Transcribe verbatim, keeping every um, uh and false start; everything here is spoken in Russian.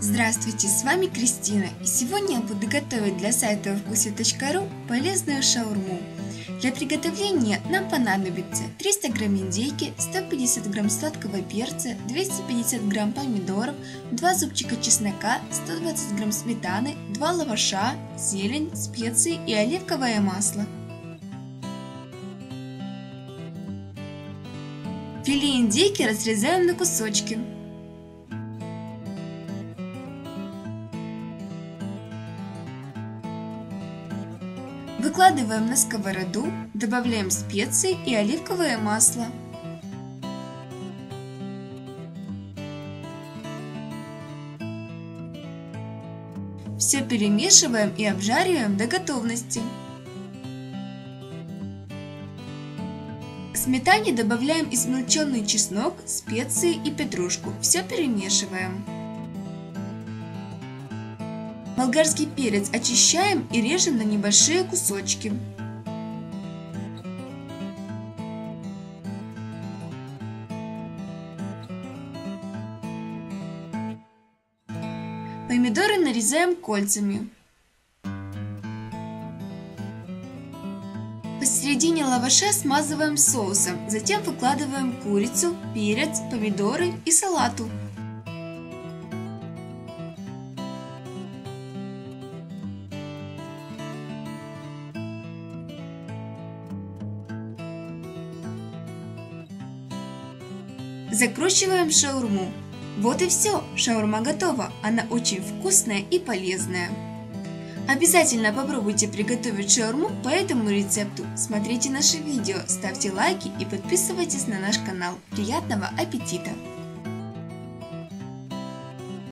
Здравствуйте, с вами Кристина, и сегодня я буду готовить для сайта овкусе точка ру полезную шаурму. Для приготовления нам понадобится триста грамм индейки, сто пятьдесят грамм сладкого перца, двести пятьдесят грамм помидоров, два зубчика чеснока, сто двадцать грамм сметаны, два лаваша, зелень, специи и оливковое масло. Филе индейки разрезаем на кусочки. Выкладываем на сковороду, добавляем специи и оливковое масло. Все перемешиваем и обжариваем до готовности. К сметане добавляем измельченный чеснок, специи и петрушку. Все перемешиваем. Болгарский перец очищаем и режем на небольшие кусочки. Помидоры нарезаем кольцами. Посередине лаваша смазываем соусом, затем выкладываем курицу, перец, помидоры и салату. Закручиваем шаурму. Вот и все, шаурма готова, она очень вкусная и полезная. Обязательно попробуйте приготовить шаурму по этому рецепту. Смотрите наши видео, ставьте лайки и подписывайтесь на наш канал. Приятного аппетита!